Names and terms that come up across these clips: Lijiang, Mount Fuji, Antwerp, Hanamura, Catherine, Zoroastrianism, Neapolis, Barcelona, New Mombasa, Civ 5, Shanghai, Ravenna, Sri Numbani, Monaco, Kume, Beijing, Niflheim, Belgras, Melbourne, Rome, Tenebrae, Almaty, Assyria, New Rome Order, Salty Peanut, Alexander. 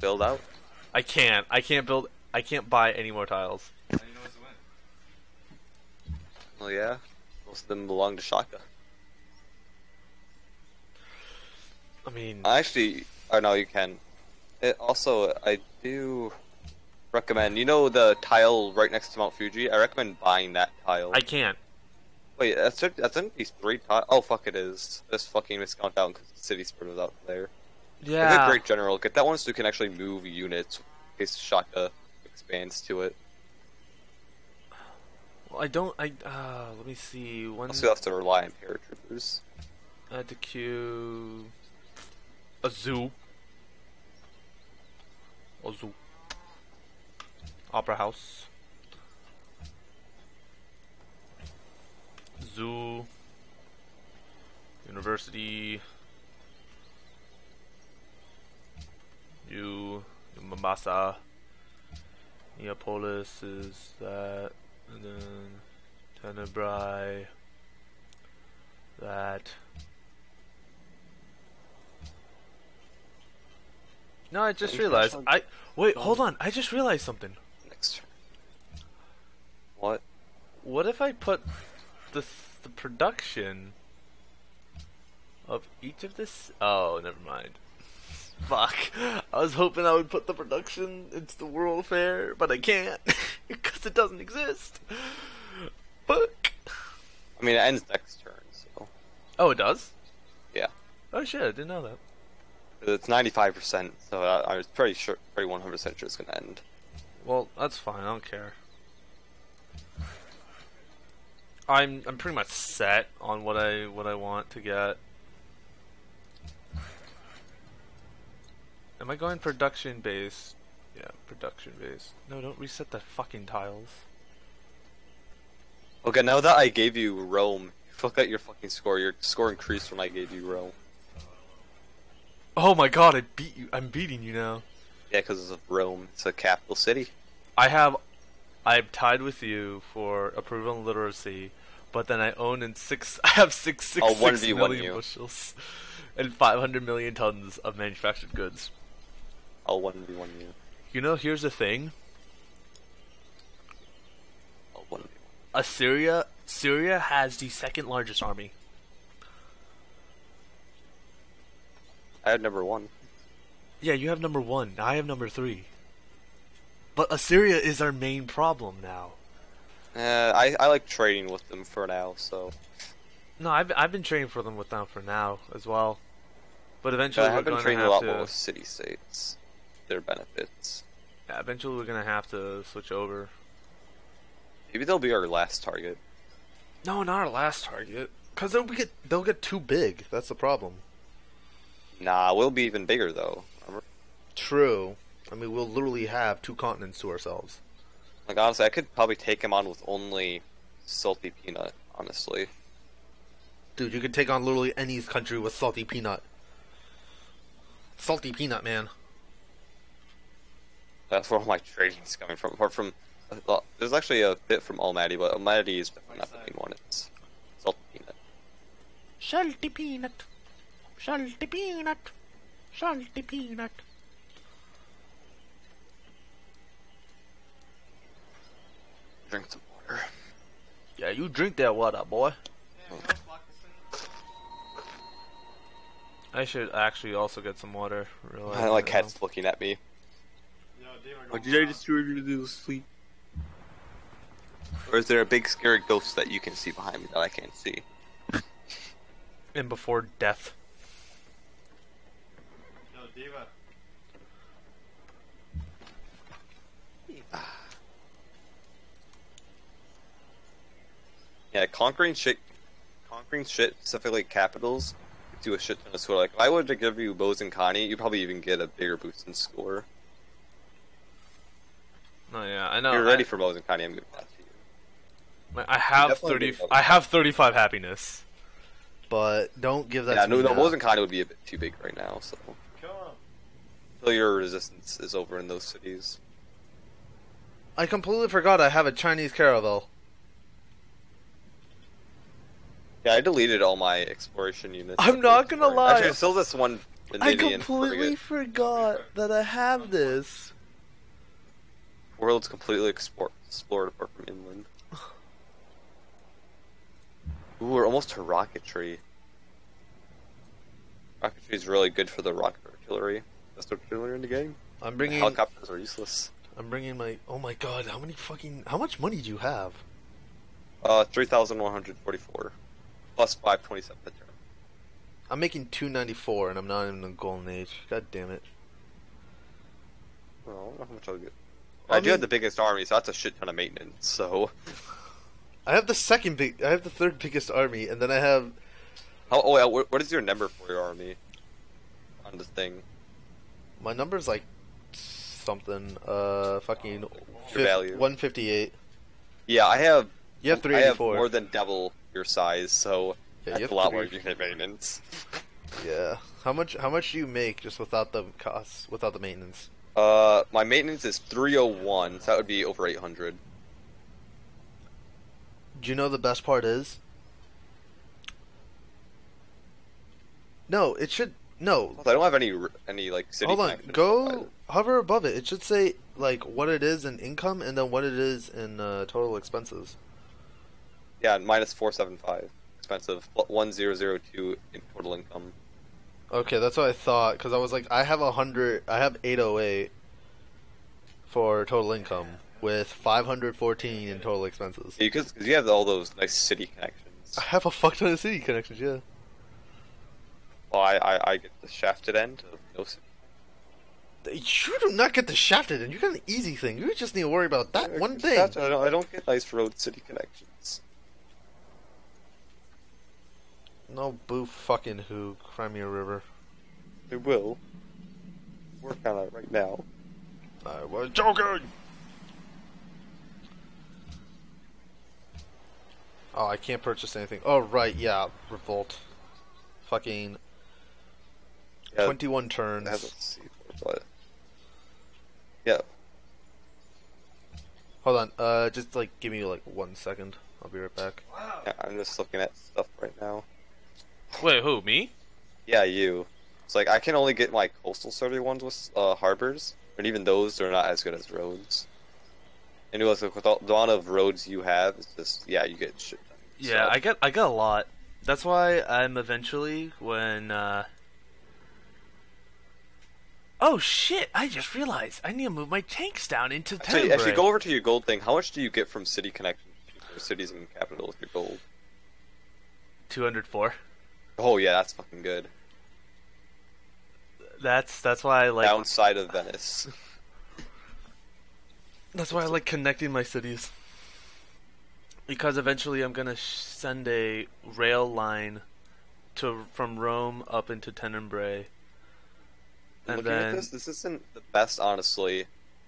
build out? I can't. I can't buy any more tiles. How do you know it's a win? Well, yeah. Most of them belong to Shaka. I mean... Actually... Oh, no, you can. It also, I do recommend... You know the tile right next to Mount Fuji? I recommend buying that tile. I can't. Wait, that's in these three tiles? Oh, fuck, it is. This fucking discount out because the city spread was out there. Yeah. Get a great general. Get that one so you can actually move units in case Shaka expands to it. Well, I don't... let me see. One... Also, you have to rely on paratroopers. I had to queue... A zoo. A zoo. Opera house. Zoo. University. New Mombasa. Neapolis is that. And then Tenebrae. That. No, I just realized. Wait, hold on. I just realized something. Next. What? What if I put the production of each of this? Oh, never mind. Fuck. I was hoping I would put the production into the World Fair, but I can't because it doesn't exist. Fuck. I mean, it ends next turn, so. Oh, it does? Yeah. Oh shit! I didn't know that. It's 95%, so I was pretty sure, pretty 100% sure it's gonna end. Well, that's fine. I don't care. I'm pretty much set on what I want to get. Am I going production based? Yeah, production based. No, don't reset the fucking tiles. Okay, now that I gave you Rome, fuck out your fucking score. Your score increased when I gave you Rome. Oh my god, I beat you. I'm beating you now. Yeah, because of Rome. It's a capital city. I'm tied with you for approval and literacy, but then I own in six. I have 6 million bushels and 500 million tons of manufactured goods. I'll 1v1 you. You know, here's the thing. I'll 1v1. Syria has the second largest army. I have number 1. Yeah, you have number 1. I have number 3. But Assyria is our main problem now. I like trading with them for now, so. No, I've been trading for them with them for now as well. But eventually we're gonna have to. I've been trading a lot more with city states, their benefits. Yeah, eventually we're gonna have to switch over. Maybe they'll be our last target. No, not our last target, because they'll get too big. That's the problem. Nah, we'll be even bigger though. Remember? True. I mean, we'll literally have 2 continents to ourselves. Like honestly, I could probably take him on with only Salty Peanut. Honestly, dude, you could take on literally any country with Salty Peanut. Salty Peanut, man. That's where all my trading's coming from. Apart from, well, there's actually a bit from Almaty, but Almaty is definitely not the main one. It's Salty Peanut. Salty Peanut. Salty Peanut! Salty Peanut! Drink some water. Yeah, you drink that water, boy. I should actually also get some water. Really, I like cats looking at me. No, they are not. Did I disturb you to sleep? Or is there a big scary ghost that you can see behind me that I can't see? And before death. Yeah, conquering shit, specifically capitals, do a shit ton of score. Like, if I were to give you Bose and Connie, you'd probably even get a bigger boost in score. Oh yeah, I know. You're ready for Bose and Connie. I'm giving that to you. I have 35 happiness. But don't give that. Yeah, to no, Bose and Connie would be a bit too big right now. So. Until your resistance is over in those cities. I completely forgot I have a Chinese caravel. Yeah, I deleted all my exploration units. I'm not gonna lie. Actually, there's still this one I completely forgot that I have this. The world's completely explored apart from inland. Ooh, we're almost to rocketry. Rocketry is really good for the rocket artillery. That's what artillery in the game. I'm bringing... Helicopters are useless. I'm bringing my... Oh my god, how many fucking... How much money do you have? 3,144. Plus 527 per turn. I'm making 294 and I'm not in the golden age. God damn it. Well, I don't know how much I'll get. I do have the biggest army, so that's a shit ton of maintenance, so... I have the third biggest army, and then I have... Oh, yeah, what is your number for your army? On the thing. My number's like... something, fucking... Your value. 158. Yeah, I have... You have 384. I have more than double your size, so... Yeah, that's a lot more unit maintenance. Yeah. How much do you make just without the costs, without the maintenance? My maintenance is 301, so that would be over 800. Do you know the best part is? No, it should... No. I don't have any like, city... Hold on, go hover above it. It should say, like, what it is in income and then what it is in total expenses. Yeah, minus 475. Expensive. 1002 in total income. Okay, that's what I thought, because I was like, I have 100... I have 808 for total income. With 514 in total expenses. Yeah, because you have all those nice city connections. I have a fuck ton of city connections, yeah. Well, I get the shafted end of no city. You do not get the shafted end. You got an easy thing. You just need to worry about that one thing. I don't get nice road city connections. No boo fucking who. Cry me a river. It will. Work on it right now. I was joking! Oh, I can't purchase anything. Oh, right, yeah. Revolt. Fucking... Yeah, 21 turns. Let's see. Yeah. Hold on. Just, like, give me, like, 1 second. I'll be right back. Wow. Yeah, I'm just looking at stuff right now. Wait, who? Me? Yeah, you. It's like, I can only get my coastal survey ones with harbors. And even those, they're not as good as roads. And it was like, with all the amount of roads you have, it's just, yeah, you get shit done. Yeah, so. I get a lot. That's why I'm eventually, when, Oh shit, I just realized, I need to move my tanks down into Tenebrae. Actually, go over to your gold thing. How much do you get from city connections, or cities and capital with your gold? 204. Oh yeah, that's fucking good. That's why I like... Downside of Venice. That's why I like connecting my cities. Because eventually I'm going to send a rail line from Rome up into Tenebrae. And looking at this isn't the best, honestly.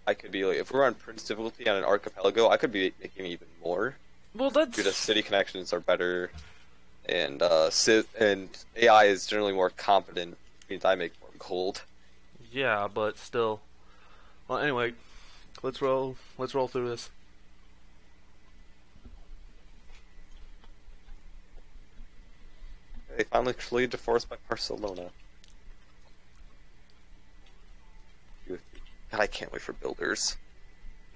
I could be like, if we're on Prince difficulty on an archipelago, I could be making even more. Well, that's... Because city connections are better, and AI is generally more competent, which means I make more gold. Yeah, but still. Well, anyway... Let's roll through this. They finally cleared the forest by Barcelona. God, I can't wait for builders.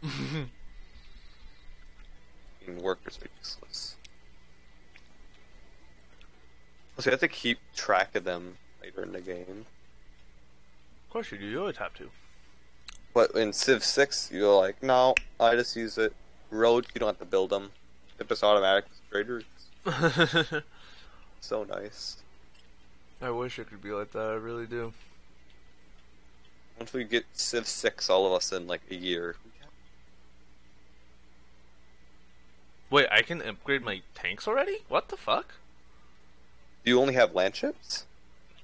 And workers are useless. So you have to keep track of them later in the game. Of course you do, you always have to. But in Civ 6, you're like, no, I just use it. Roads, you don't have to build them. It's just automatic traders. So nice. I wish it could be like that, I really do. Once we get Civ 6, all of us in like a year. Wait, I can upgrade my tanks already? What the fuck? Do you only have land ships?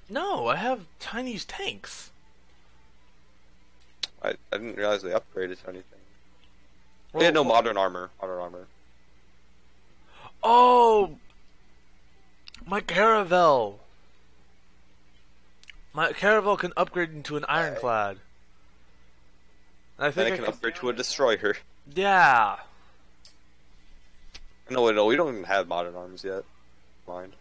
No, I have Chinese tanks. I didn't realize they upgraded to anything. They had no modern armor. Modern armor. Oh! My caravel! My caravel can upgrade into an ironclad. I think I can upgrade to a destroyer. Yeah! No, we don't even have modern arms yet. Mind.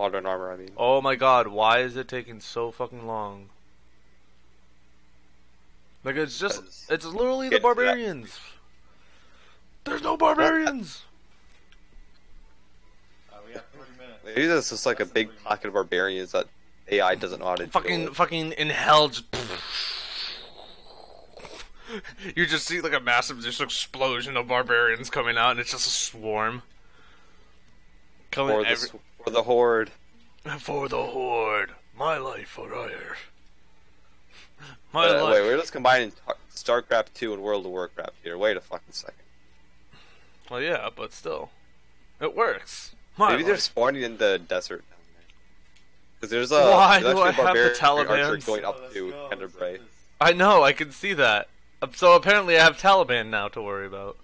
Modern armor, I mean. Oh my god, why is it taking so fucking long? Like, it's just, it's literally the barbarians. There's no barbarians! We have 30 minutes. Maybe this is like a big pocket of barbarians that AI doesn't know how to fucking inhale, just... You just see like a massive just explosion of barbarians coming out, and it's just a swarm. Coming for the horde. For the horde. My life for hire. My life. Wait, we're just combining StarCraft 2 and World of Warcraft here. Wait a fucking second. Well, yeah, but still. It works. Maybe they're spawning in the desert down there. Because there's a barbarian archer going up to Tenebrae. I know, I can see that. So apparently I have Taliban now to worry about.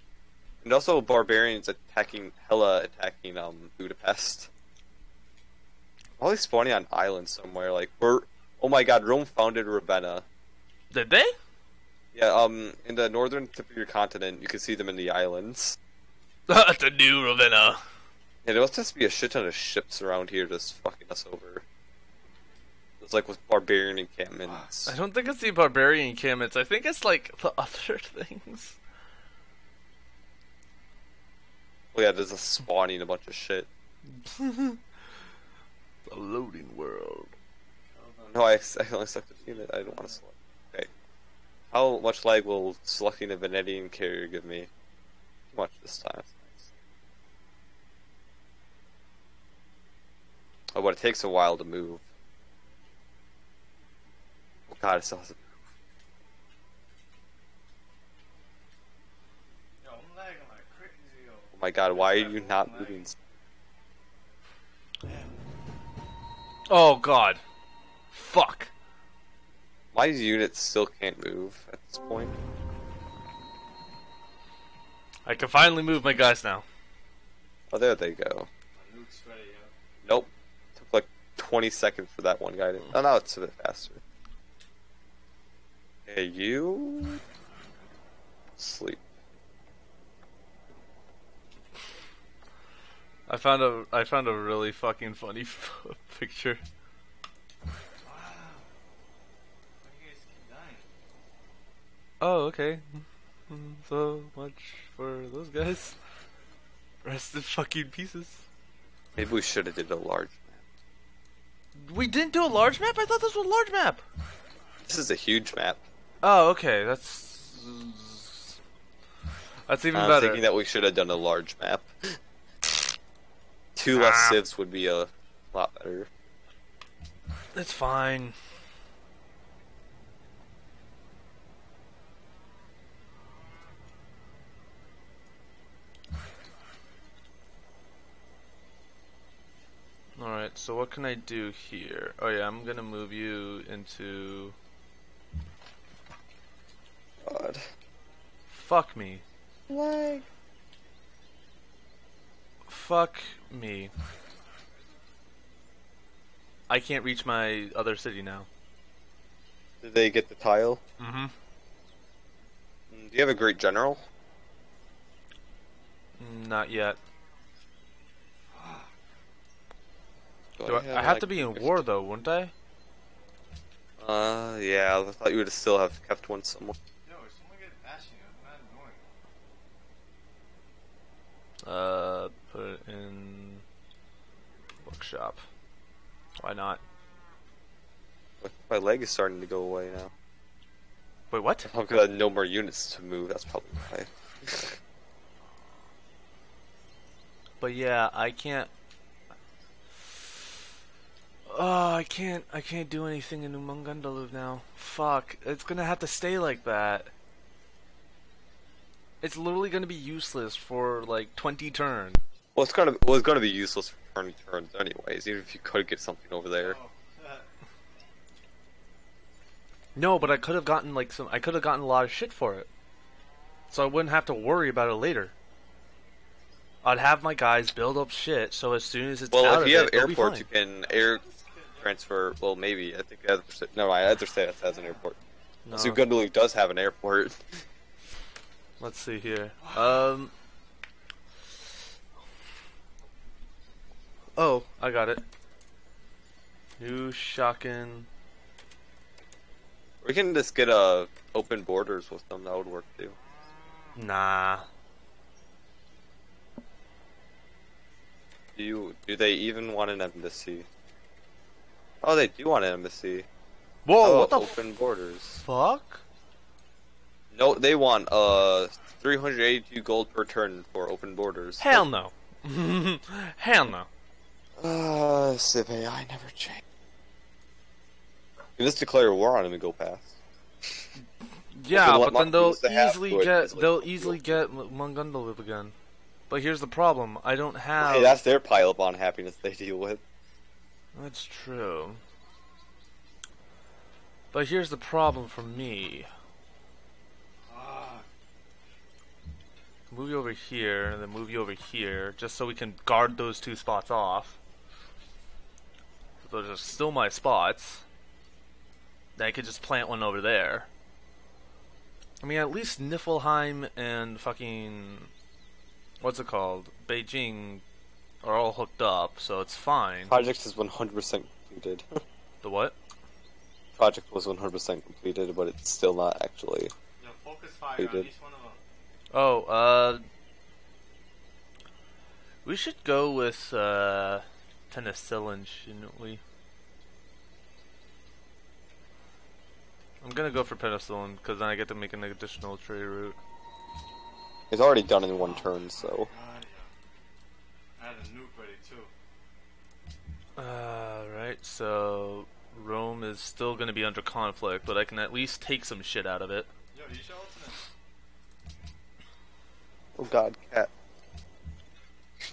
And also barbarians attacking, Budapest. Probably spawning on islands somewhere, like, oh my god, Rome founded Ravenna. Did they? Yeah, in the northern tip of your continent, you can see them in the islands. The new Ravenna. Yeah, there must just be a shit ton of ships around here just fucking us over. It's like with barbarian encampments. I don't think it's the barbarian encampments. I think it's like the other things. Oh yeah, there's a spawning a bunch of shit. The loading world. No, I only selected a unit. I don't want to select. Okay. How much lag will selecting a Venetian carrier give me? Too much this time. Oh, but it takes a while to move. God, it's awesome. Yo, I'm lagging like crazy. Oh my god, why are you not moving? Oh god. Fuck. My units still can't move at this point. I can finally move my guys now. Oh, there they go. Nope. Took like 20 seconds for that one guy to... Oh, now it's a bit faster. Hey, you... Sleep. I found a really fucking funny picture. Wow. You guys keep dying. Oh, okay. So much for those guys. Rest in fucking pieces. Maybe we should have did a large map. We didn't do a large map? I thought this was a large map! This is a huge map. Oh, okay. That's even better. I was thinking that we should have done a large map. Two less civs would be a lot better. That's fine. Alright, so what can I do here? Oh yeah, I'm gonna move you into... God. Fuck me. Lag. Fuck me. I can't reach my other city now. Did they get the tile? Mm-hmm. Do you have a great general? Not yet. I have to be in war though, wouldn't I? Yeah, I thought you would still have kept one somewhere. Put it in bookshop. Why not? My leg is starting to go away now. Wait, what? I've got no more units to move. That's probably why. But yeah, I can't. Oh, I can't do anything in uMgungundlovu now. Fuck. It's gonna have to stay like that. It's literally going to be useless for like 20 turns. Well, it's going to be useless for 20 turns anyways, even if you could get something over there. No, but I could have gotten like I could have gotten a lot of shit for it. So I wouldn't have to worry about it later. I'd have my guys build up shit so as soon as it's out of it, it'll be fine. Well, if you have airports, you can air transfer, well maybe, I think my other state has an airport. No. So Gundaloo does have an airport. Let's see here. Oh, I got it. New Shocking. We can just get open borders with them. That would work too. Nah. Do they even want an embassy? Oh, they do want an embassy. Whoa! What the open borders? Fuck. No, they want 382 gold per turn for open borders. Hell no. Hell no. Civ AI never changed. You just declare war on him and go past. Yeah, but then they'll easily get uMgungundlovu again. But here's the problem: I don't have. Hey, that's their pile up on happiness they deal with. That's true. But here's the problem for me. Move you over here, and then move you over here, just so we can guard those two spots off. Those are still my spots. Then I could just plant one over there. I mean, at least Niflheim and fucking... what's it called? Beijing are all hooked up, so it's fine. Project is 100% completed. The what? Project was 100% completed, but it's still not actually... yeah, focus fire completed. On each one of them. Oh, we should go with, penicillin, shouldn't we? I'm gonna go for penicillin, because then I get to make an additional trade route. It's already done in one turn, so... I had a nuke ready, too. Right, so... Rome is still gonna be under conflict, but I can at least take some shit out of it. Yo, you should open it. Oh god, cat.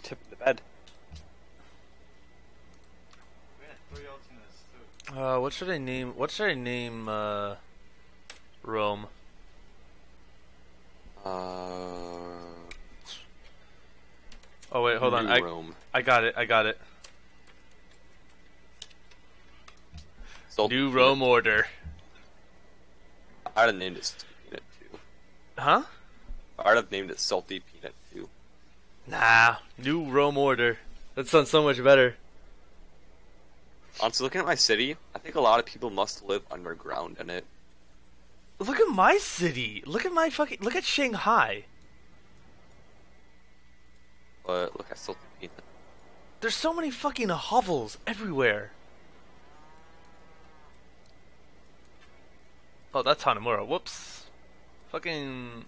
Tipping the bed. We had three alternates too. What should I name Rome? Oh wait, hold on. I got it. Salty New Rome Order. I'd have named it Peanut too. Huh? I'd have named it Salty Peanut too. Nah, New Rome Order. That sounds so much better. Honestly, looking at my city, I think a lot of people must live underground in it. Look at my city. Look at my fucking. Look at Shanghai. But look at Salty Peanut. There's so many fucking hovels everywhere. Oh, that's Hanamura. Whoops. Fucking.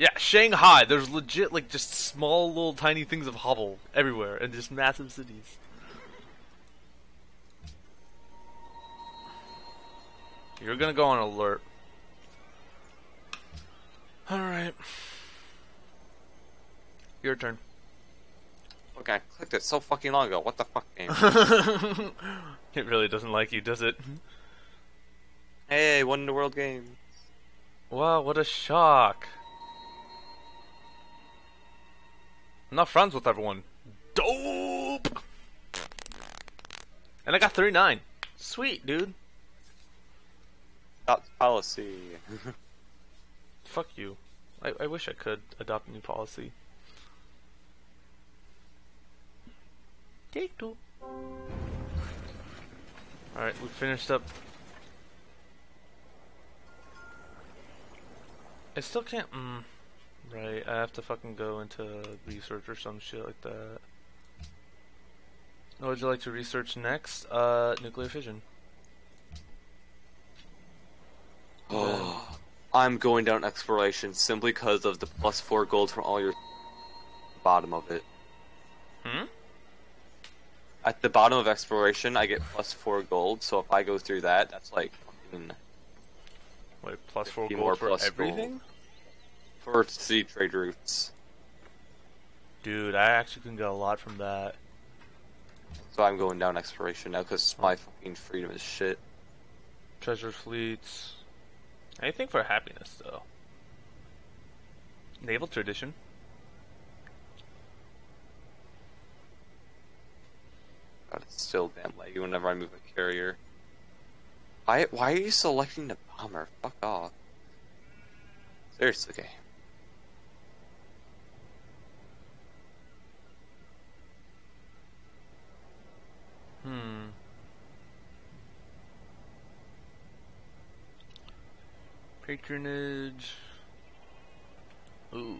Yeah, Shanghai, there's legit, like, just small little tiny things of hovel everywhere, and just massive cities. You're gonna go on alert. Alright. Your turn. Okay, I clicked it so fucking long ago, what the fuck, game? It really doesn't like you, does it? Hey, won the world game. Wow, what a shock. I'm not friends with everyone. Dope! And I got 39. Sweet, dude. Adopt policy. Fuck you. I wish I could adopt a new policy. Take two. Alright, we finished up. I still can't... Right, I have to fucking go into research or some shit like that. What would you like to research next? Nuclear fission. Oh, I'm going down exploration simply because of the +4 gold from all your... bottom of it. Hmm? At the bottom of exploration, I get +4 gold, so if I go through that, that's like... wait, +4 gold for everything? For sea trade routes. Dude, I actually can get a lot from that. So I'm going down exploration now because my fucking freedom is shit. Treasure fleets. Anything for happiness though. Naval tradition. God, it's still damn laggy whenever I move a carrier. Why are you selecting the bomber? Fuck off. Seriously, okay. Patronage. Ooh.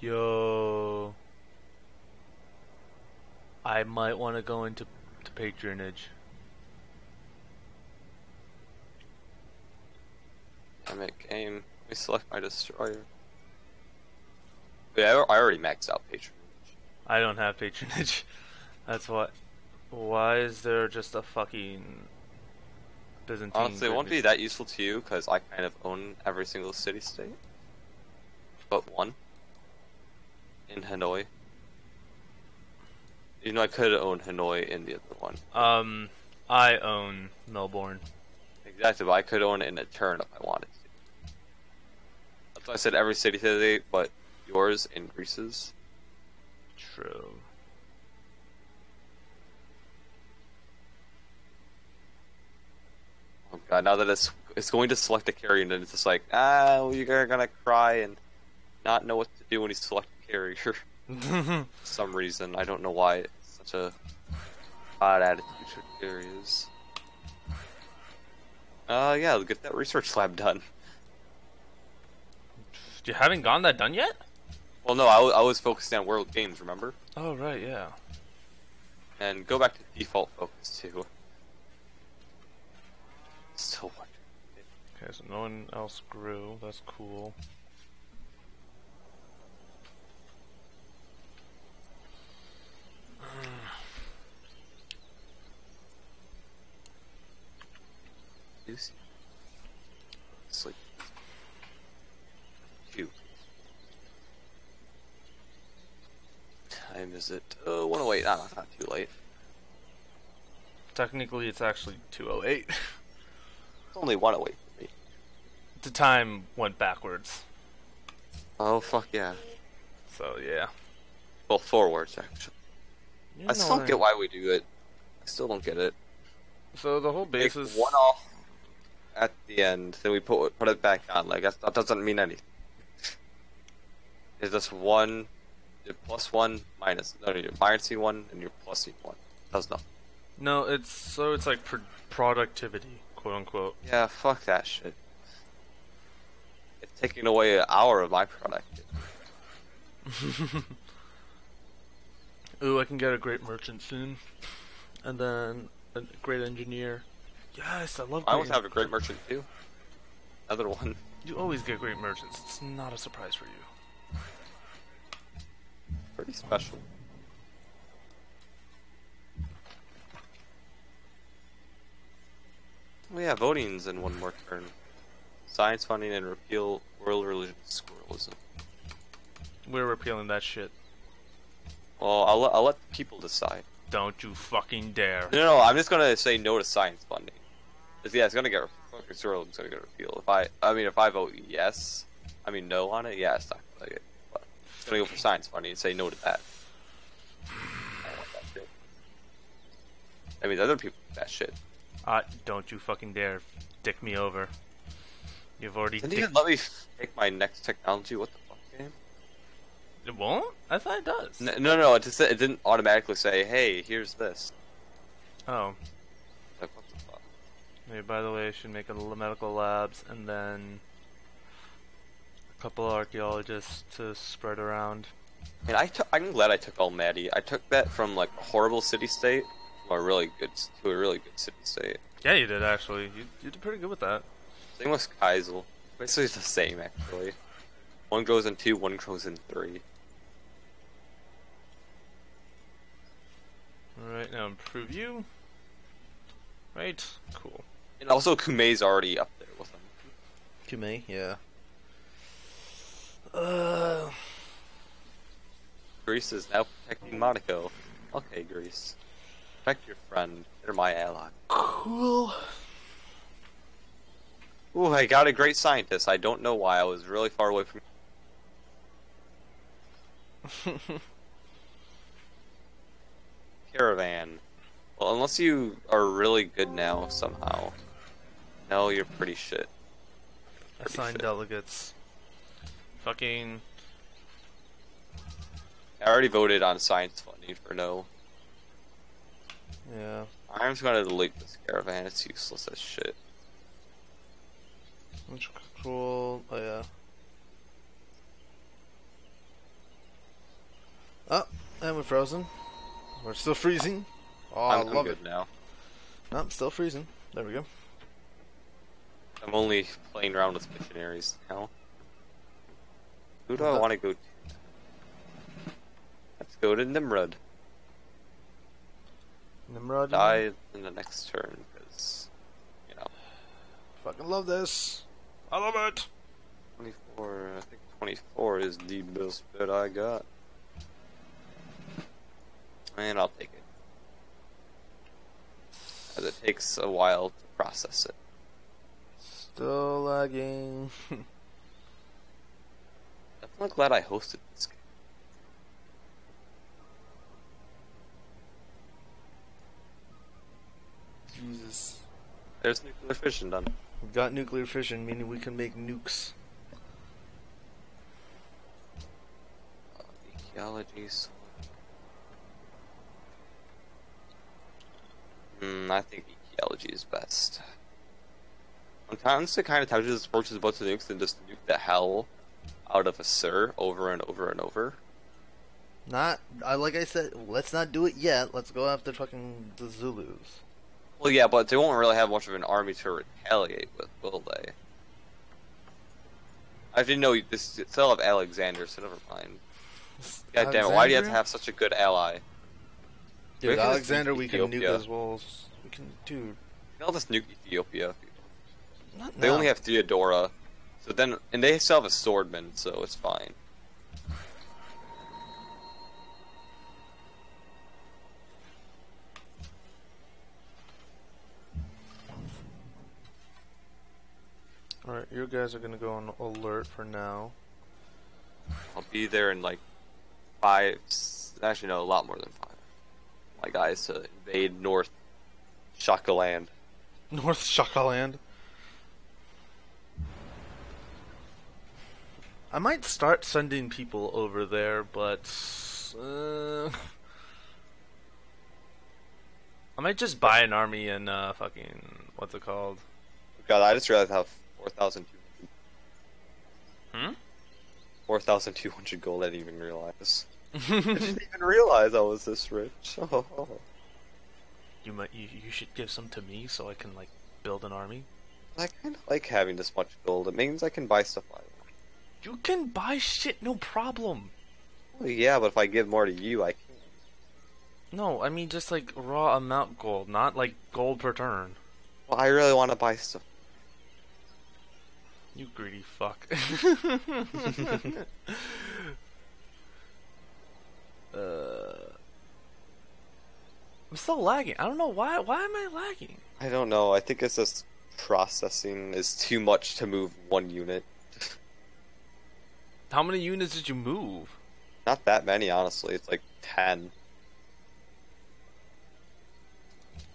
Yo. I might want to go into patronage. I make aim. Let me select my destroyer. Yeah, I already maxed out patronage. I don't have patronage. That's what. Why is there just a fucking Byzantine? Honestly, it won't be that useful to you because I kind of own every single city-state, but one in Hanoi. You know, I could own Hanoi in the other one. I own Melbourne. Exactly, but I could own it in a turn if I wanted to. That's why I said every city today, but yours and Greece's. True. Oh god, now that it's going to select the carrier, and it's just like, ah, well, you're gonna cry and not know what to do when you select the carrier. For some reason, I don't know why it's such a odd attitude to areas. Yeah, we'll get that research lab done. You haven't gotten that done yet? Well, no, I was focusing on world games, remember? Oh, right, yeah. And go back to default focus, too. Still wondering. Okay, so no one else grew, that's cool. Sleep. Q. Time is it? 1:08. Ah, it's not too late. Technically, it's actually 2:08. It's only 1:08 for me. The time went backwards. Oh fuck yeah! So yeah. Well, forwards actually. You I still don't get why we do it. I still don't get it. So the whole base is one off. At the end, then we put it back on. Like that doesn't mean anything. It's just one, your +1 minus. No, your -1 and your +1 does nothing. No, it's so it's like productivity, quote unquote. Yeah, fuck that shit. It's taking away an hour of my productivity. Ooh, I can get a great merchant soon, and then a great engineer. Yes, I love. I always have a great merchant too. Another one. You always get great merchants. It's not a surprise for you. Pretty special. We have voting's in one more turn. Science funding and repeal world religion squirrelism. We're repealing that shit. Well, I'll let the people decide. Don't you fucking dare! No, I'm just gonna say no to science funding. Yeah, it's gonna get fucking surreal. It's gonna get repealed. If I vote yes, I mean no on it. Yeah, it's not gonna get. But it's gonna go for science funding and say no to that. I don't want that shit. I mean, the other people do that shit. Don't you fucking dare dick me over. You've already. Didn't even let me pick my next technology. What the fuck, game? It won't? I thought it does. No, it didn't automatically say, hey, here's this. Oh. Like, what the fuck? Maybe, by the way, I should make a little medical labs and then a couple of archaeologists to spread around. And I'm glad I took Almaty. I took that from, like, a horrible city-state to a really good city-state. Yeah, you did, actually. You did pretty good with that. Same with Kaisel. Basically, it's the same, actually. One grows in 2, one grows in 3. Alright, now improve you. Right, cool. And also Kume's already up there with him. Kume, yeah. Greece is now protecting Monaco. Okay, Greece. Protect your friend. They're my ally. Cool. Ooh, I got a great scientist. I don't know why. I was really far away from... Caravan. Well, unless you are really good now somehow. No, you're pretty shit. Assign delegates. Fucking. I already voted on science funding for no. Yeah. I'm just gonna delete this caravan, it's useless as shit. Which control, oh yeah. Oh, and we're frozen. We're still freezing. Oh, I love it. Now. No, I'm still freezing. There we go. I'm only playing around with missionaries now. Who do I want to go to? Let's go to Nimrod. Nimrod? Die in the next turn, because, you know. Fucking love this. I love it! 24, I think 24 is the best bet I got. And I'll take it. As it takes a while to process it. Still lagging. I'm glad I hosted this game. Jesus. There's nuclear fission done. We've got nuclear fission, meaning we can make nukes. Ecologies. I think ecology is best. Sometimes the kind of time just forces a bunch of nukes and just nuke the hell out of a sir over and over and over. Not, like I said, let's not do it yet. Let's go after fucking the Zulus. Well, yeah, but they won't really have much of an army to retaliate with, will they? I didn't know this. Still have Alexander, so never mind. God damn it! Why do you have to have such a good ally? Dude, Alexander, we can nuke those walls. We can, dude. I'll just nuke Ethiopia. Not they only have Theodora, so then, and they still have a swordman, so it's fine. Alright, you guys are gonna go on alert for now. I'll be there in like 5, actually no, a lot more than 5. My guys to invade North Shaka land. North Shaka land? I might start sending people over there, but I might just buy an army and fucking what's it called? God, I just realized I have 4,200. 4,200 gold. I didn't even realize. I didn't even realize I was this rich. Oh. You might. You should give some to me so I can like build an army. I kind of like having this much gold. It means I can buy stuff I want. You can buy shit, no problem. Well, yeah, but if I give more to you, I can. No, I mean just like raw amount gold, not like gold per turn. Well, I really want to buy stuff. You greedy fuck. I'm still lagging. I don't know why. Why am I lagging? I don't know. I think it's just processing is too much to move one unit. How many units did you move? Not that many, honestly. It's like 10.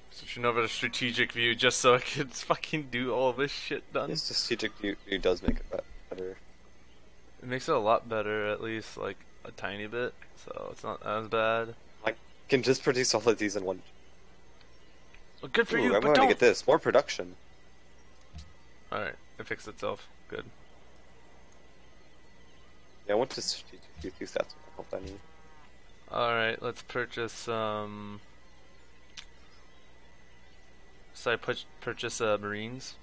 Switching over to strategic view just so I can fucking do all this shit done. Yeah, strategic view does make it better. It makes it a lot better, at least like a tiny bit, so it's not as bad. I can just produce all of these in one. Well, good for you, I'm going to get this. More production. Alright, it fixed itself. Good. Yeah, I want to strategic view too, that's what I need. Alright, let's purchase some. So I purchase Marines?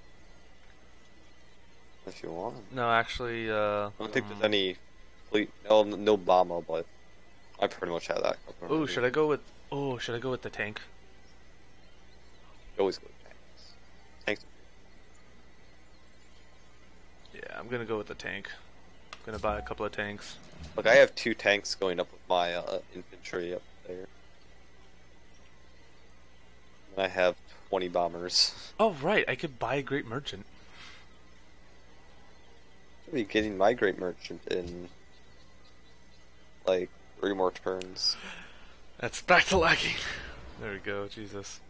If you want. No, actually, I don't think there's any fleet. No bomber, but I pretty much have that. Oh, should I go with? Oh, should I go with the tank? Always go with tanks. Tanks. Yeah, I'm gonna go with the tank. I'm gonna buy a couple of tanks. Look, I have 2 tanks going up with my infantry up there. And I have 20 bombers. Oh right, I could buy a great merchant. I'll be getting my great merchant in like 3 more turns. That's back to lagging. There we go, Jesus.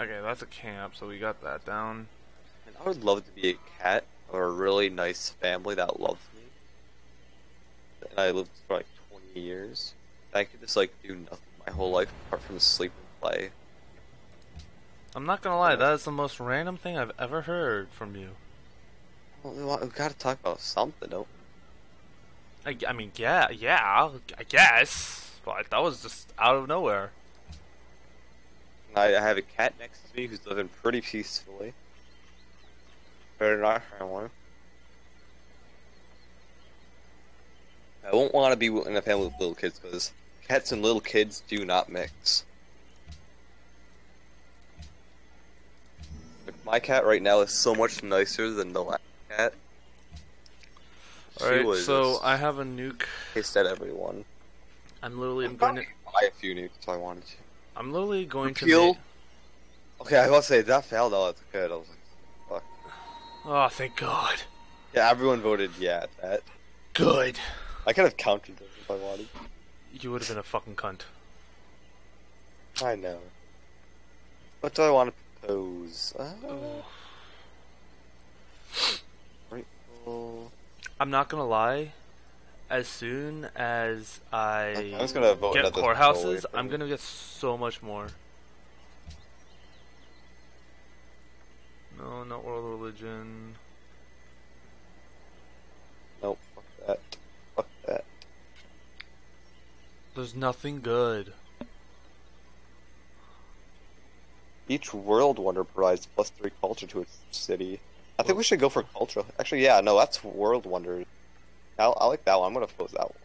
Okay, that's a camp, so we got that down. And I would love to be a cat or a really nice family that loves me. And I lived for like 20 years. And I could just like do nothing my whole life apart from sleep and play. I'm not gonna lie, that is the most random thing I've ever heard from you. Well, we've got to talk about something, don't we? I mean, yeah, I guess. But that was just out of nowhere. I have a cat next to me who's living pretty peacefully. Better not harm one. I won't want to be in a family with little kids, because cats and little kids do not mix. My cat right now is so much nicer than the last cat. Alright, so I have a nuke. Pissed at everyone. I'm literally going to buy a few nukes if I wanted to. I'm literally going to. Okay, I was about to say that failed. Oh, that's good. I was like, fuck. Oh, thank God. Yeah, everyone voted yeah. That good. I could have counted those if I wanted. You would have been a fucking cunt. I know. What do I want to propose? Grateful. I'm not gonna lie. As soon as I get courthouses, I'm gonna get so much more. No, not world religion. Nope, fuck that. Fuck that. There's nothing good. Each world wonder provides +3 culture to its city. I think we should go for culture. Actually, yeah, no, that's world wonder. I like that one. I'm gonna close that one.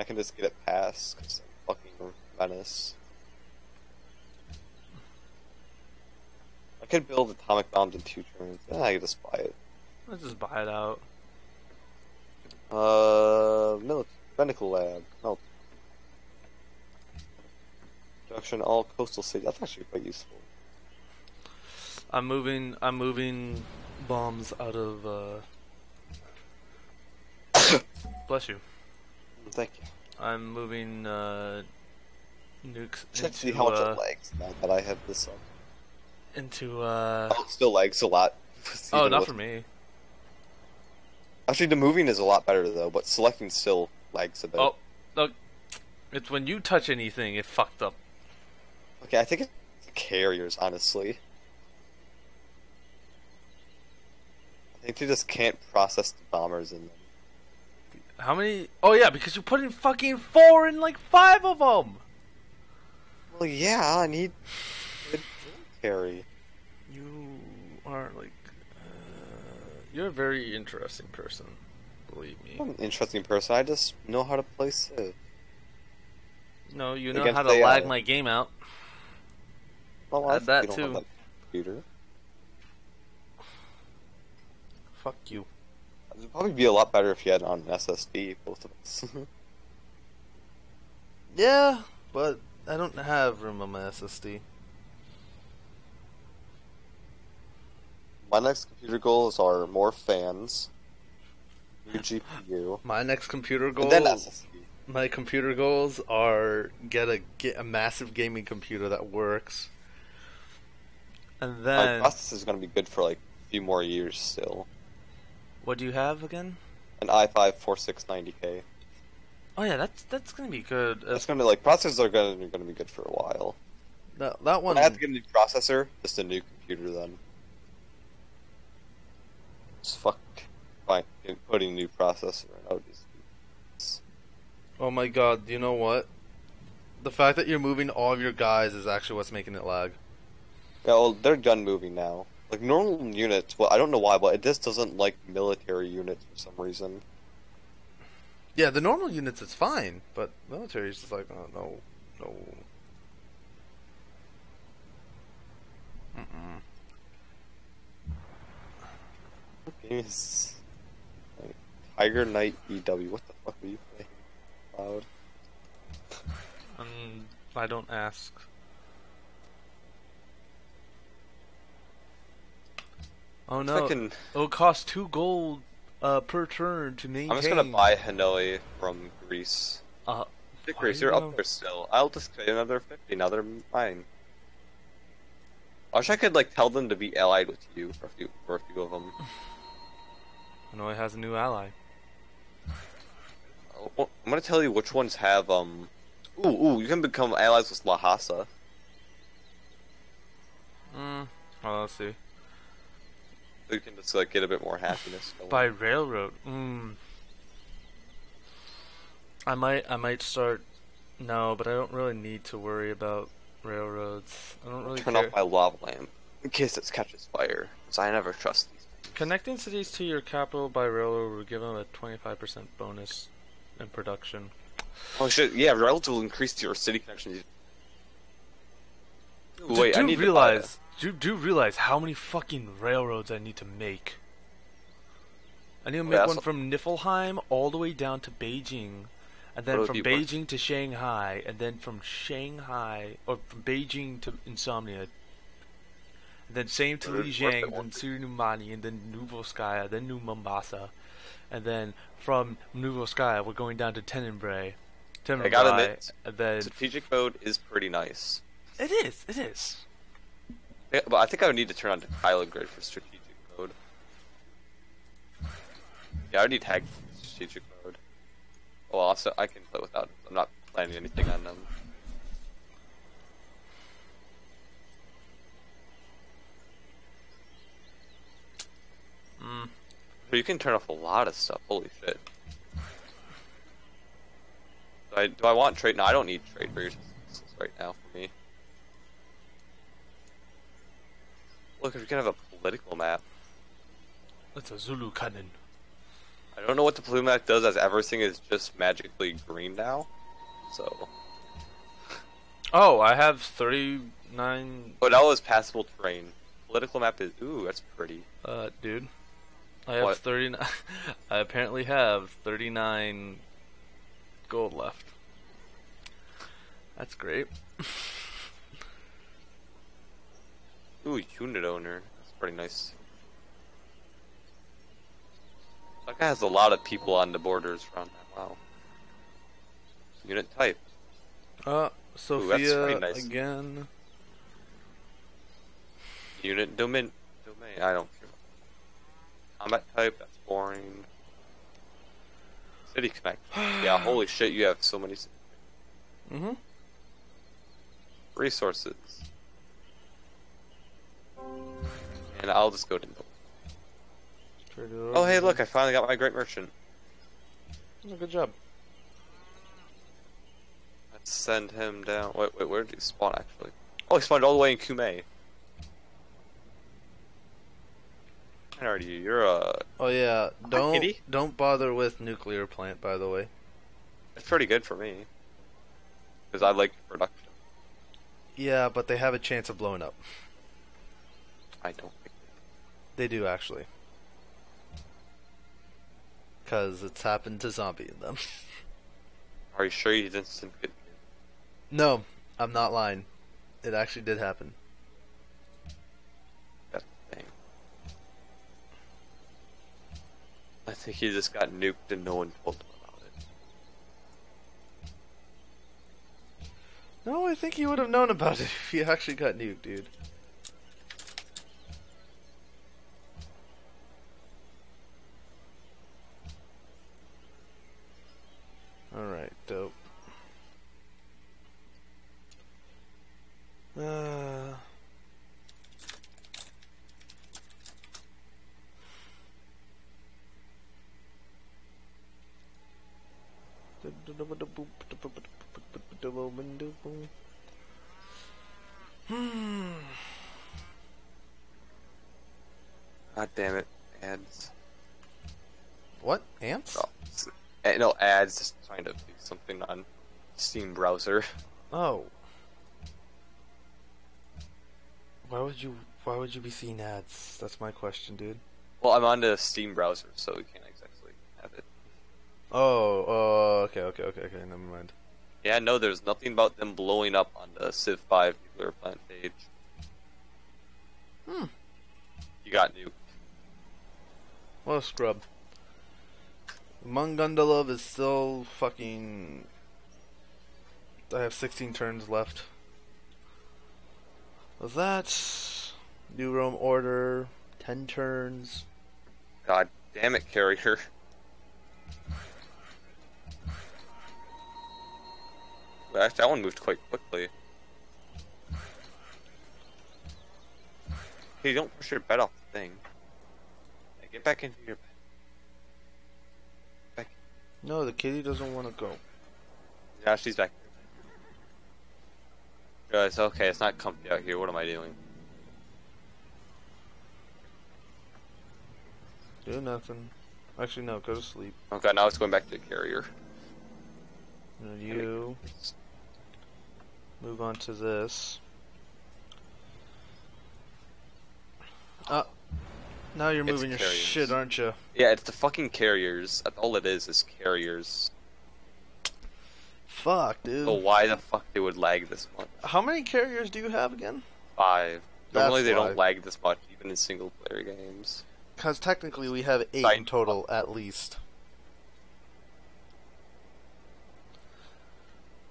I can just get it past because I'm fucking Venice. I could build atomic bombs in 2 turns. Then I could just buy it. Let's just buy it out. Medical lab. No. Production all coastal cities. That's actually quite useful. I'm moving bombs out of. Bless you. Thank you. I'm moving nukes into, see how much it lags now that I have this on. Into oh, it still lags a lot. Oh, not for me. Actually, the moving is a lot better though, but selecting still lags a bit. Oh, look, it's when you touch anything, it fucked up. Okay, I think it's the carriers, honestly. I think they just can't process the bombers in them. How many? Oh yeah, because you put in fucking 4 and like 5 of them. Well, yeah, I need to carry. You are like, you're a very interesting person. Believe me. I'm an interesting person. I just know how to play Civ. No, you know how to lag my game out. Well, I had that too. That computer. Fuck you. It would probably be a lot better if you had on an SSD, both of us. Yeah, but I don't have room on my SSD. My next computer goals are more fans, new GPU. My next computer goals. And then SSD. My computer goals are get a massive gaming computer that works. And then my processor is going to be good for like a few more years still. What do you have again? An i5-4690K. Oh yeah, that's gonna be good. That's gonna like processors are gonna be good for a while. That one. When I have to get a new processor, just a new computer then. Just fuck fine putting new processor. I would just... Oh my God! You know what? The fact that you're moving all of your guys is actually what's making it lag. Yeah, well, they're done moving now. Like, normal units, well, I don't know why, but it just doesn't like military units for some reason. Yeah, the normal units is fine, but military is just like, oh, no, no. Yes. Like, Tiger Knight EW, what the fuck are you playing? Loud. I don't ask. Oh no! It'll cost 2 gold per turn to maintain. I'm just gonna buy Hanoi from Greece. Greece, you're up there still. I'll just pay another 50. Now they're mine. I wish I could like tell them to be allied with you for a few of them. Hanoi has a new ally. I'm gonna tell you which ones have you can become allies with Lhasa. Well, let's see. So you can just like get a bit more happiness. By railroad. I might start. No, but I don't really need to worry about railroads. I don't really care. Turn off my lava lamp in case it catches fire, because I never trust these things. Connecting cities to your capital by railroad will give them a 25% bonus in production. Oh shit! Yeah, railroads will increase your city connections. Wait, I need to buy that. You do realize how many fucking railroads I need to make? I need to make one from Niflheim all the way down to Beijing, and then from Beijing to Shanghai, and then from Shanghai, or from Beijing to Insomnia, and then same to Lijiang, then Sri Numbani, and then Evil Sky, then New Mombasa, and then from Evil Sky we're going down to Tenebrae. I gotta admit, the strategic mode is pretty nice. It is, it is. Yeah, but I think I would need to turn on to pilot grid for strategic mode. Yeah, I would need hack strategic mode. Well, also, I can play without. I'm not planning anything on them. But you can turn off a lot of stuff. Holy shit. Do I want trade? No, I don't need trade for your systems right now for me. Look, we can have a political map. That's a Zulu cannon. I don't know what the blue map does, as everything is just magically green now. So. Oh, I have 39. But that was passable terrain. Political map is. Ooh, that's pretty. Dude, I have 39. I apparently have 39 gold left. That's great. Ooh, unit owner. That's pretty nice. That guy has a lot of people on the borders around that. Wow. Unit type. Sophia. Ooh, that's pretty nice. Again. Unit domain. I don't care. Combat type. That's boring. City connect. Yeah. Holy shit! You have so many. Mhm. Resources. And I'll just go to Melbourne. Oh hey, look! I finally got my great merchant. Oh, good job. Let's send him down. Wait, where did he spawn actually? Oh, he spawned all the way in Kume. How are you? You're a. Oh yeah, don't bother with nuclear plant, by the way. It's pretty good for me, because I like production. Yeah, but they have a chance of blowing up. I don't think they do actually, because it's happened to zombie in them. Are you sure you didn't send it? No, I'm not lying. It actually did happen. That thing. I think he just got nuked and no one told him about it. No, I think he would have known about it if he actually got nuked, dude. Alright, dope. God damn it, ads. What? Ants? Oh. No, ads, just trying to do something on Steam browser. Oh. Why would you be seeing ads? That's my question, dude. Well, I'm on the Steam browser, so we can't exactly have it. Oh, okay, never mind. Yeah, no, there's nothing about them blowing up on the Civ 5 nuclear plant page. Hmm. You got nuked. What a scrub. uMgungundlovu is still fucking. I have 16 turns left. Well, that's New Rome Order, 10 turns. God damn it, Carrier. That one moved quite quickly. Hey, don't push your bed off the thing. Hey, get back into your bed. Back. No, the kitty doesn't want to go. Yeah, she's back. Yeah, it's okay, it's not comfy out here. What am I doing? Do nothing. Actually, no, go to sleep. Oh god, now it's going back to the carrier. And you move on to this. Now you're moving your shit, aren't you? Yeah, it's the fucking carriers. All it is carriers. Fuck, dude. So why the fuck they would lag this much? How many carriers do you have again? 5. Normally they don't lag this much, even in single-player games. Because technically we have 8 in total, at least.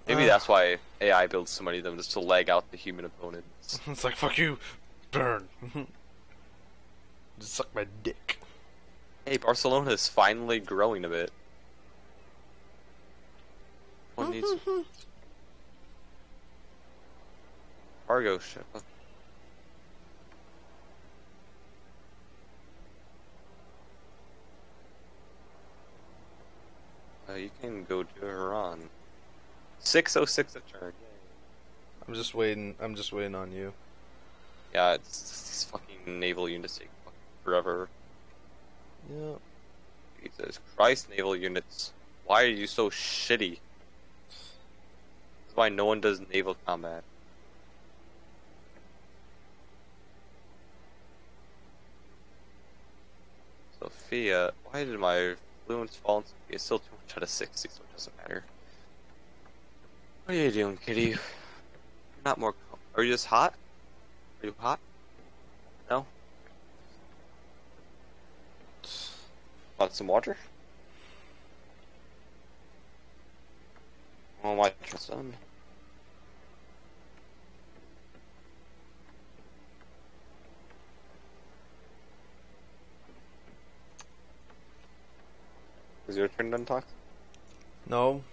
Maybe that's why AI builds so many of them, just to lag out the human opponents. It's like, fuck you, burn. Just suck my dick. Hey, Barcelona is finally growing a bit. One needs cargo ship. You can go to Iran. 606 a turn. I'm just waiting on you. Yeah, it's these fucking naval units take forever. Yeah. Jesus Christ, naval units. Why are you so shitty? That's why no one does naval combat. Sophia, why did my fluence fall in Sophia? It's still 200 out of 60, so it doesn't matter. What are you doing, kitty? You're not more. Are you just hot? Are you hot? No? Want some water? Oh my son. Is your turn done, Tox? No.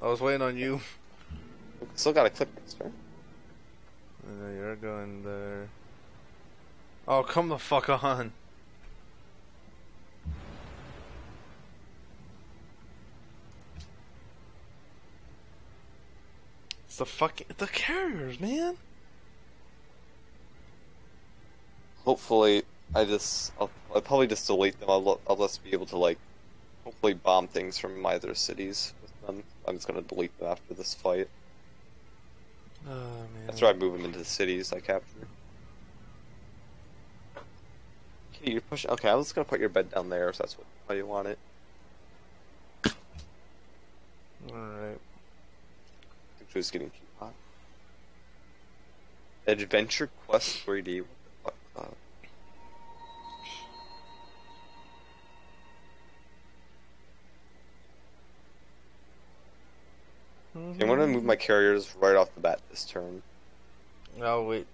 I was waiting on you. Still gotta click this, right? You're going there. Oh, come the fuck on. It's the fucking... the carriers, man! Hopefully, I'll probably just delete them. I'll just be able to, like, hopefully bomb things from either cities with them. I'm just gonna delete them after this fight. Oh, man. That's where I move them into the cities I capture. Okay, you're pushing. Okay, I was just gonna put your bed down there, so that's what, how you want it. Alright. It's getting too hot. Adventure Quest 3D. What the fuck? I'm going to move my carriers right off the bat this turn. I'll wait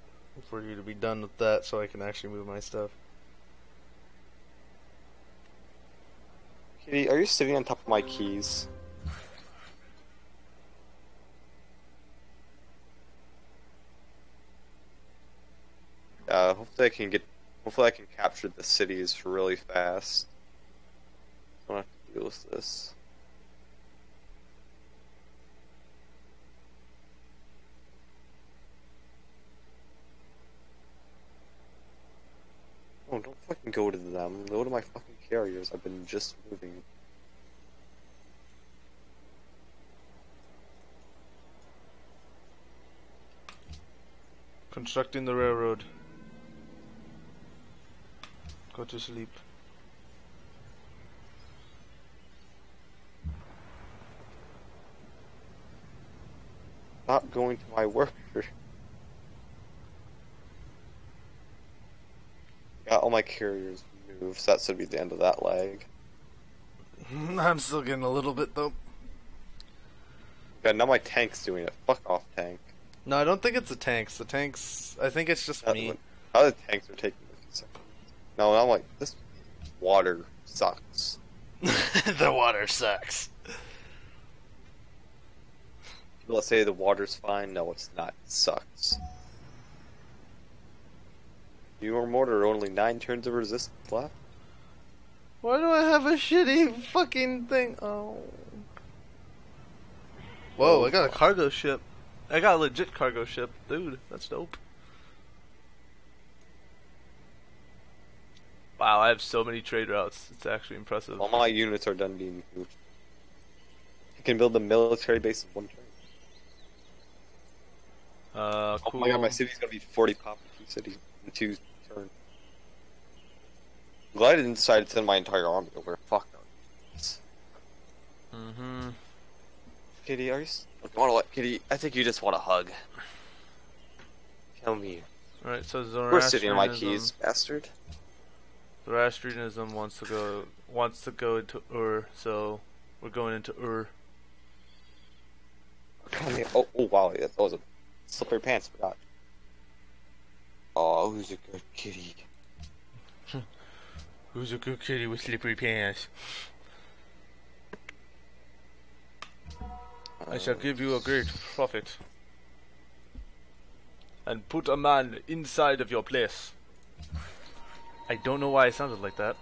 for you to be done with that so I can actually move my stuff. Kitty, are you sitting on top of my keys? Hopefully I can get... hopefully I can capture the cities really fast. I don't have to deal with this. Oh, don't fucking go to them. Go to my fucking carriers. I've been just moving. Constructing the railroad. Go to sleep. Not going to my worker. Got all my carriers moved, so that should be the end of that lag. I'm still getting a little bit though. Yeah, now my tank's doing it. Fuck off, tank. No, I don't think it's the tanks. The tanks, I think it's just me. Other tanks are taking it. No, I'm like, this water sucks. The water sucks. People that say the water's fine, no, it's not. It sucks. Your mortar only 9 turns of resistance left. Why do I have a shitty fucking thing? Oh. Whoa, I got a cargo ship. I got a legit cargo ship. Dude, that's dope. Wow, I have so many trade routes. It's actually impressive. All my units are done being moved. I can build a military base in 1 turn. Cool. Oh my god, my city's gonna be 40 pop cities in 2 turns. I'm glad I didn't decide to send my entire army over. Fuck no. Mm-hmm. Kitty, are you Kitty, I think you just want a hug. Tell me. Alright, so Zoroastrianism... We're sitting on my keys, bastard. Zoroastrianism wants to go into Ur, so we're going into Ur. Oh, oh wow, that was a... Slippery pants, forgot. Oh, who's a good kitty? Who's a good kitty with slippery pants? I shall give you a great profit. And put a man inside of your place. I don't know why I sounded like that.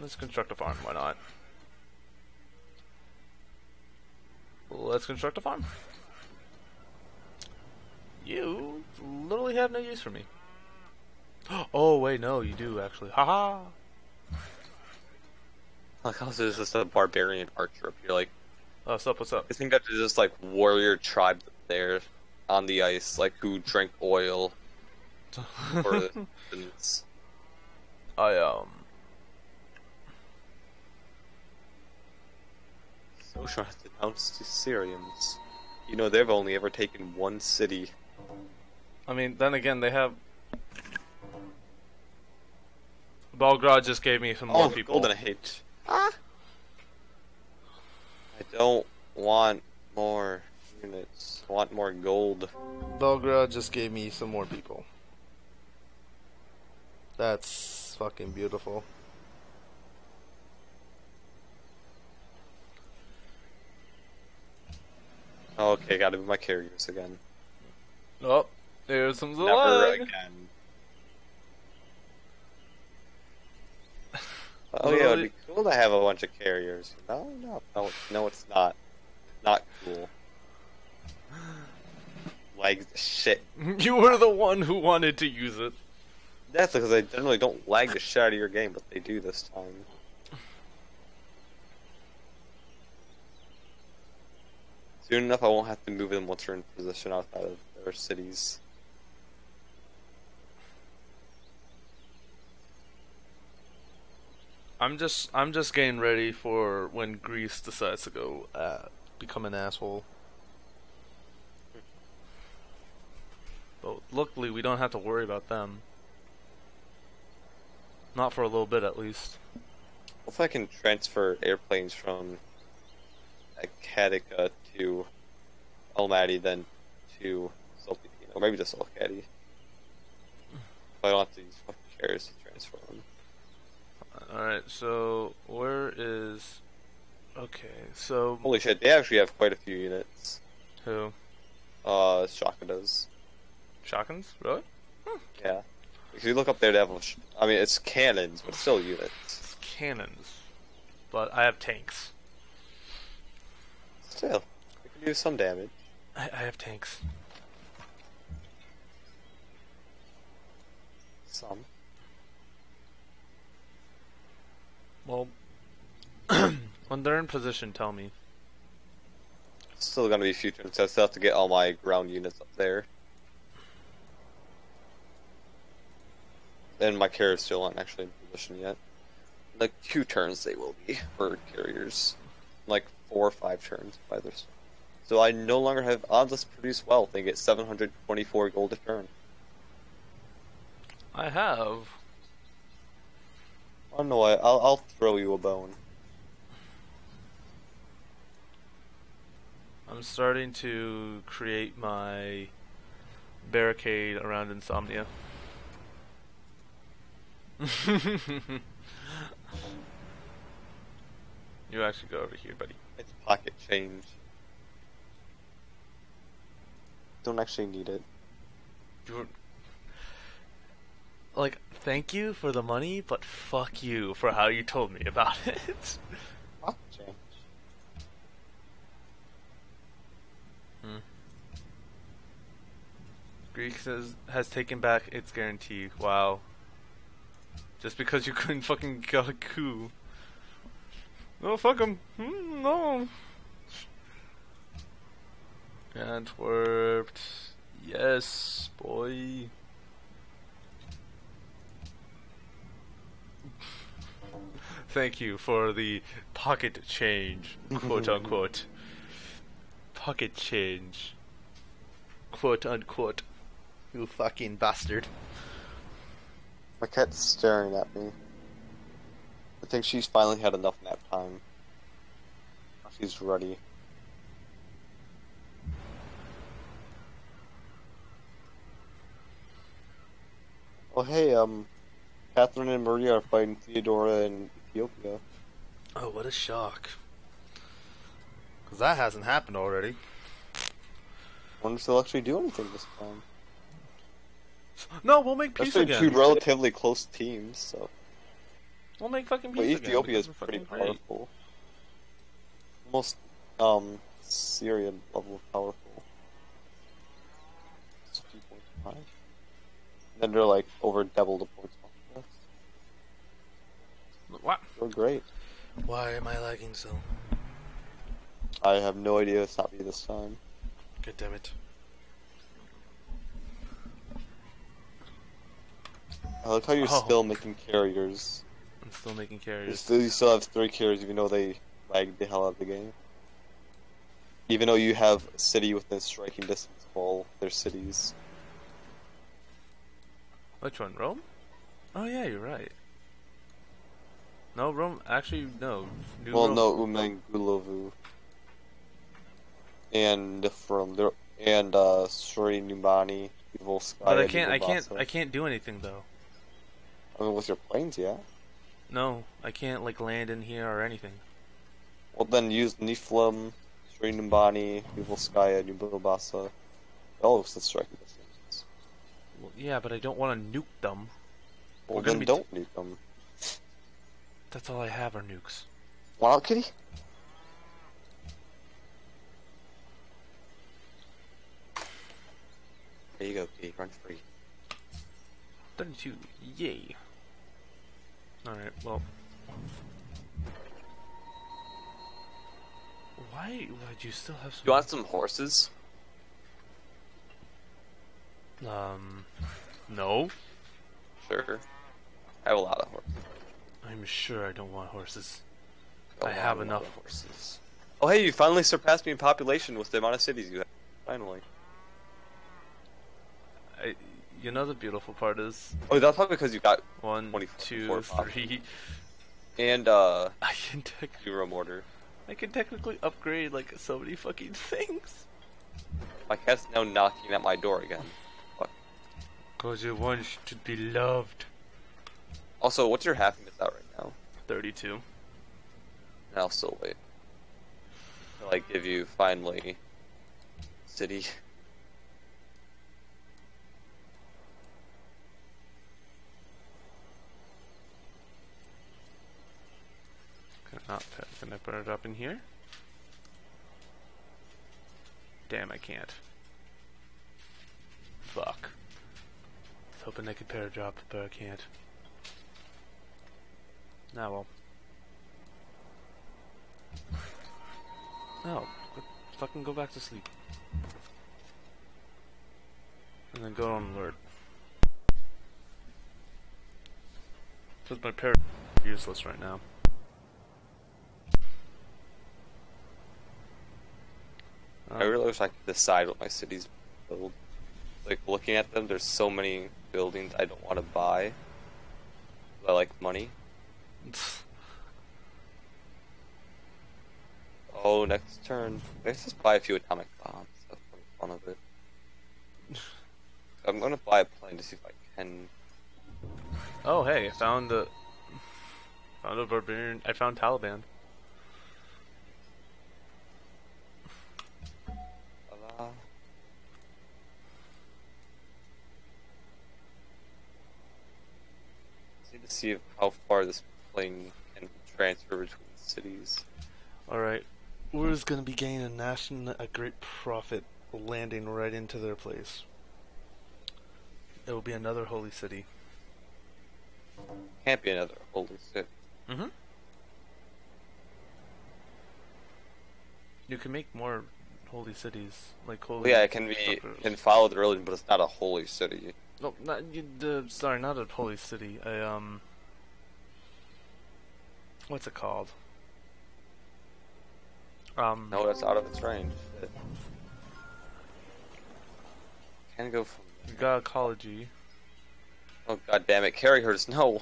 Let's construct a farm, why not? Let's construct a farm. You literally have no use for me. Oh wait, no, you do actually. Haha. Like, also, there's just a barbarian archer up here. Like, oh, what's up? What's up? I think that there's this like warrior tribe there on the ice, like who drank oil. Or So sure to denounce the Syrians. You know, they've only ever taken 1 city. I mean, then again, they have... Belgras just gave me some more people. Oh, golden hate. Ah! I don't want more units. I want more gold. Belgras just gave me some more people. That's fucking beautiful. Oh, okay, gotta move my carriers again. Oh, there's some Zolai! Never again. Oh yeah, it'd be cool to have a bunch of carriers. No, no, no, no, it's not. Not cool. Like, shit. You were the one who wanted to use it. That's because I generally don't lag the shit out of your game, but they do this time. Soon enough, I won't have to move them once they're in position outside of their cities. I'm just getting ready for when Greece decides to go become an asshole. But luckily, we don't have to worry about them. Not for a little bit, at least. If I can transfer airplanes from Katika to Almaty, then to Salty Peanut, or maybe just Almaty. I don't have to use fucking carriers to transfer them. Alright, so where is... Okay, so... Holy shit, they actually have quite a few units. Who? Shaka does. Shakans? Really? Huh. Yeah. If you look up there, they have... I mean, it's cannons, but still units. It's cannons. But I have tanks. Still, we can do some damage. I have tanks. Some. Well, when they're in position, tell me. It's still gonna be future, so I still have to get all my ground units up there. And my carriers still aren't actually in position yet. Like 2 turns they will be for carriers. Like 4 or 5 turns by this. So I no longer have odds to produce wealth and get 724 gold a turn. I have. Oh no, I'll throw you a bone. I'm starting to create my barricade around Insomnia. You actually go over here, buddy. It's pocket change. Don't actually need it. You're... Like, thank you for the money, but fuck you for how you told me about it. Pocket change. Hmm. Greek says, has taken back its guarantee. Wow. Just because you couldn't fucking got a coup. No, fuck him. No. Antwerp. Yes, boy. Thank you for the pocket change, quote unquote. Pocket change, quote unquote. You fucking bastard. My cat's staring at me. I think she's finally had enough nap time. She's ready. Oh hey, Catherine and Maria are fighting Theodora in Ethiopia. Oh, what a shock. Because that hasn't happened already. I wonder if they'll actually do anything this time. No, we'll make peace again. Two relatively close teams, so... We'll make fucking peace again. Ethiopia is pretty powerful. Most, Syria level of powerful. It's 2.5. Then they're like, over double the points. What? We're great. Why am I lagging so? I have no idea. It's not me this time. God damn it. I like how you're still making carriers. I'm still making carriers. You still have 3 carriers even though they lagged the hell out of the game. Even though you have a city within striking distance of all their cities. Which one? Rome? Oh yeah, you're right. No, Rome. Actually, no. No, uMgungundlovu. And from there, and Sri Numbani, Evil Sky. But I can't do anything though. I mean, with your planes, yeah. No, I can't like land in here or anything. Well, then use Niflheim, Sri Numbani, Evil Sky, New Mombasa. Oh, it's striking distance. Well, yeah, but I don't want to nuke them. Well, then don't nuke them. That's all I have are nukes. Wow, kitty? There you go, kitty. Run free. 32. Yay. Alright, well. Why would you still have some... You want some horses? No. Sure. I have a lot of horses. I'm sure I don't want horses. I have enough horses. Oh hey, you finally surpassed me in population with the amount of cities you have. Finally. You know the beautiful part is... Oh, that's probably because you got... 1, 2, 3... And, I can technically... New Rome Order. I can technically upgrade, like, so many fucking things. My cat's now knocking at my door again. Fuck. Cause you want to be loved. Also, what's your happiness at right now? 32. And I'll still wait. Till I give you finally city. Can I put it up in here? Damn, I can't. Fuck. I was hoping I could pair a drop, but I can't. Nah, well. No, fucking go back to sleep. And then go on alert. Because my parrot is useless right now. I really wish I could decide what my cities build. Like, looking at them, there's so many buildings I don't want to buy. I like money. Oh, next turn. Let's just buy a few atomic bombs. That's fun of it. I'm gonna buy a plane to see if I can. Oh hey, I found a barbarian. I found Taliban. To see how far this plane can transfer between cities. Alright, we're just gonna be gaining a great profit landing right into their place. It will be another holy city. Can't be another holy city. Mm-hmm. You can make more holy cities, like holy. Yeah, it can be. Can follow the religion, but it's not a holy city. No, not sorry, not a holy city. What's it called? No, that's out of its range. Can go from God ecology. Oh god damn it, carry hers, no.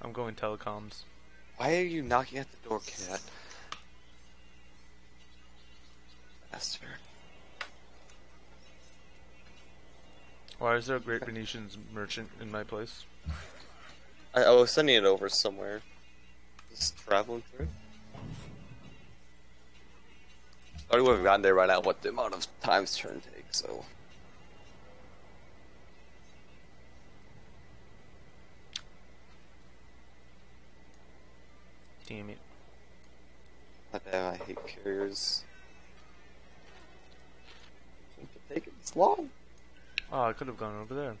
I'm going telecoms. Why are you knocking at the door, cat? Bastard. Why is there a great Venetian merchant in my place? I was sending it over somewhere. Just traveling through. I wouldn't have gotten there right now what the amount of time's turn takes, so. Damn it. God damn, I hate carriers. It's taking this long. Oh, I could have gone over there.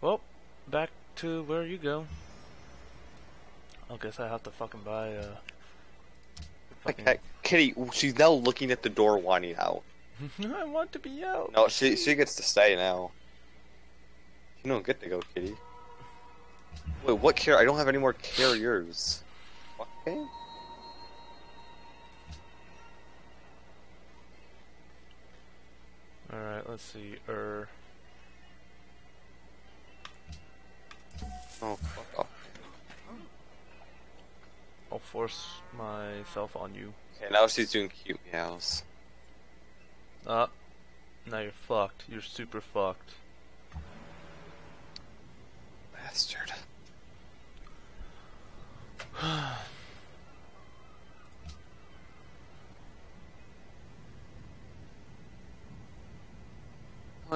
Well, back to where you go. I guess I have to fucking buy a... Fucking... Kitty, she's now looking at the door wanting out. I want to be out. No, she gets to stay now. You don't get to go, Kitty. Wait, what carrier? I don't have any more carriers. Okay. Alright, let's see, Oh, fuck off. I'll force myself on you. Okay, now she's doing cute meows. Now you're fucked. You're super fucked. Bastard. Oh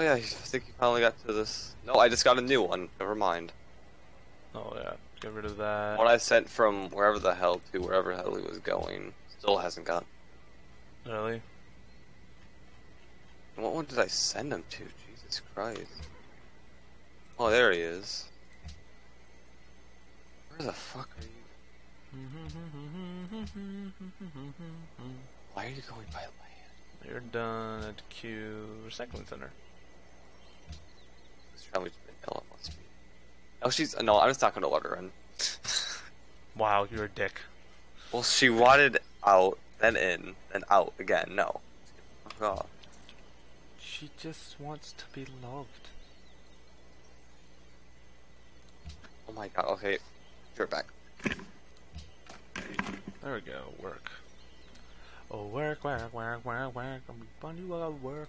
yeah, I think you finally got to this. No, I just got a new one. Never mind. Oh yeah, get rid of that. What I sent from wherever the hell to wherever the hell he was going still hasn't gone. Really? What one did I send him to? Jesus Christ. Oh, there he is. Where the fuck are you? Why are you going by land? You're done at Q Recycling Center. Oh, she's no. I'm just not gonna let her in. Wow, you're a dick. Well, she wanted out, then in, then out again. No. Oh. She just wants to be loved. Oh my god. Okay, you're back. There we go. Work. Oh, work. I'm gonna do all work.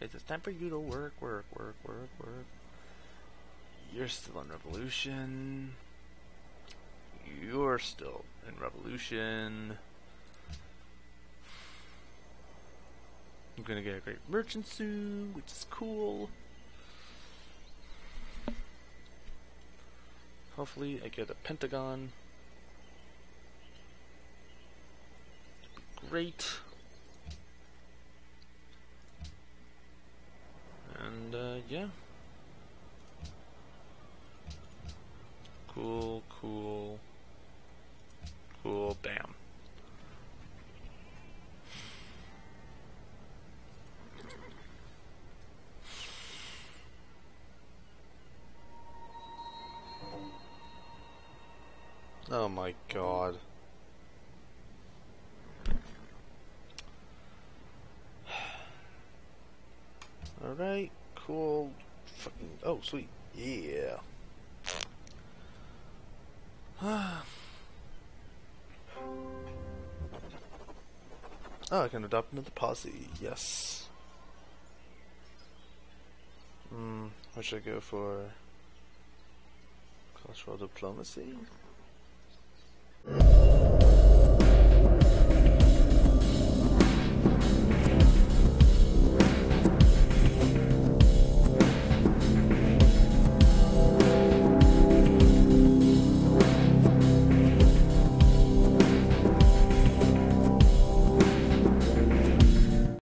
It's time for you to work. You're still in revolution. You're still in revolution. I'm gonna get a great merchant soon, which is cool. Hopefully I get a Pentagon. Great. And yeah. Cool, bam. Oh my god. Alright, cool. Fucking, oh, sweet. Yeah. Oh, I can adopt another posse. Yes. What should I go for? Cultural diplomacy?